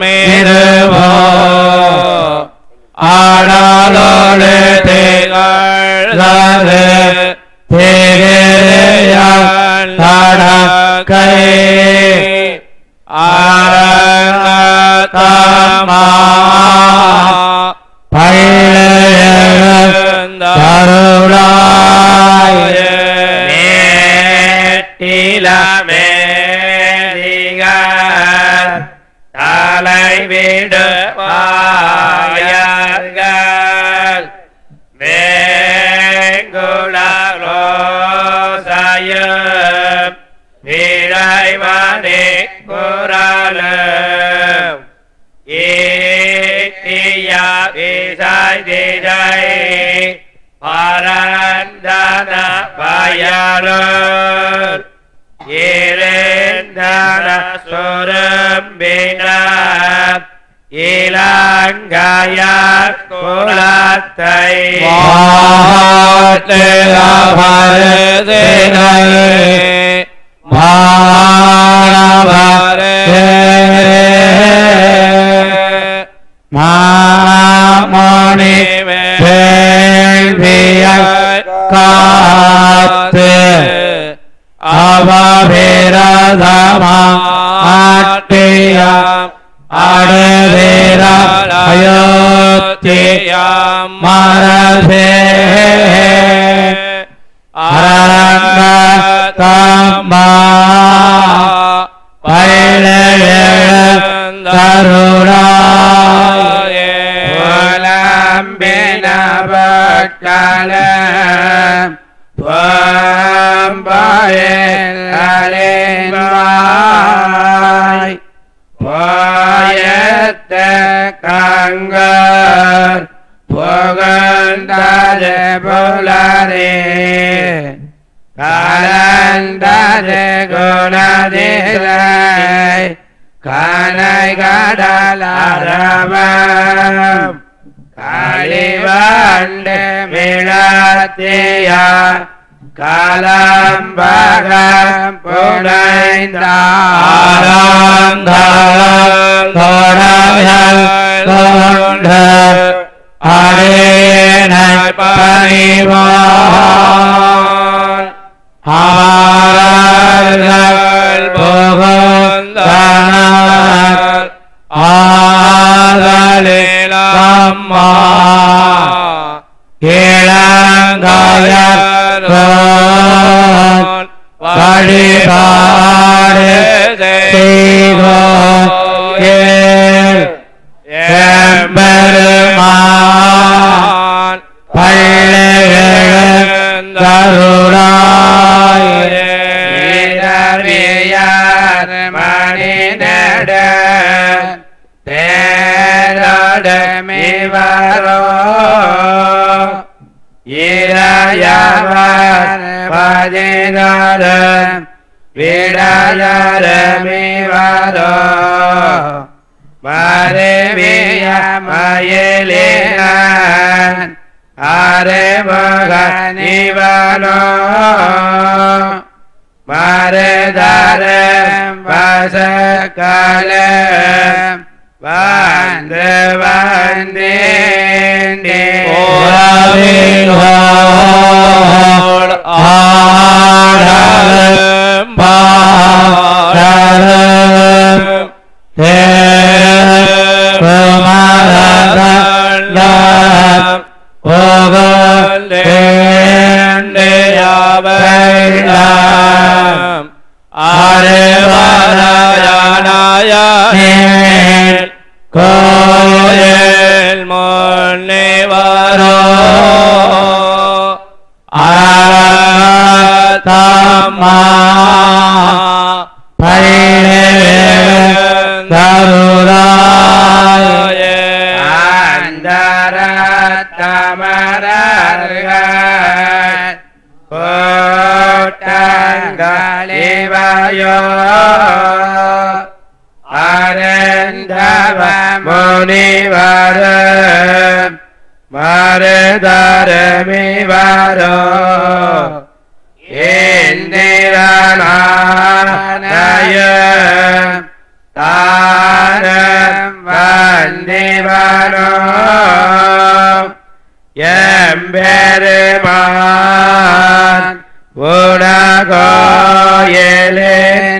Mirvo Adalolete kay anatama pailayan tarulaya netilamedigan talaividupayangal vengularosayam viraymanikuralam iktiyavisaydidai parandana payalam Yirendana surambina Ilangaya kulatai Mahatila bharadinai Mahabharadinai Mahamani Velviyak Katte Avavera Dhamma Ateyam Adavera Ayoteyam Marashe Arangatamba Pailayan Taruraya Ulambina Bhaktalam Pambael alenvai, Payette kangar, Pugandade polare, Kalandade gunadilai, Kanai kadalaram, Kalivande milatiya, Kalambagam punainda Aramdharam Thoramyal Thondhar Arenai Parivan Amarajal Bhugandanar Adalilamma Kilangayat Padipare Tigo Gil Emberman Pallirayan Daruraya Nidariyan Maninada Teradamivaro Yirayavan Padinaram Vidayaramivaram Madhiviyamayilinam Arimaganivaram Madhidaram Vasakalam Vandhavandindi Puravinvar Adalam Badalam Terumadalam Ugalindiyavainam Arivadayanayani Koyel Munivaro Aratamma Pailayan Taruraya Andarattamarargat Pottangalivaya Arendhavam Munivaram Maradharamivaram Indirananayam Taram Vandivaram Yamberiman Unagoyelin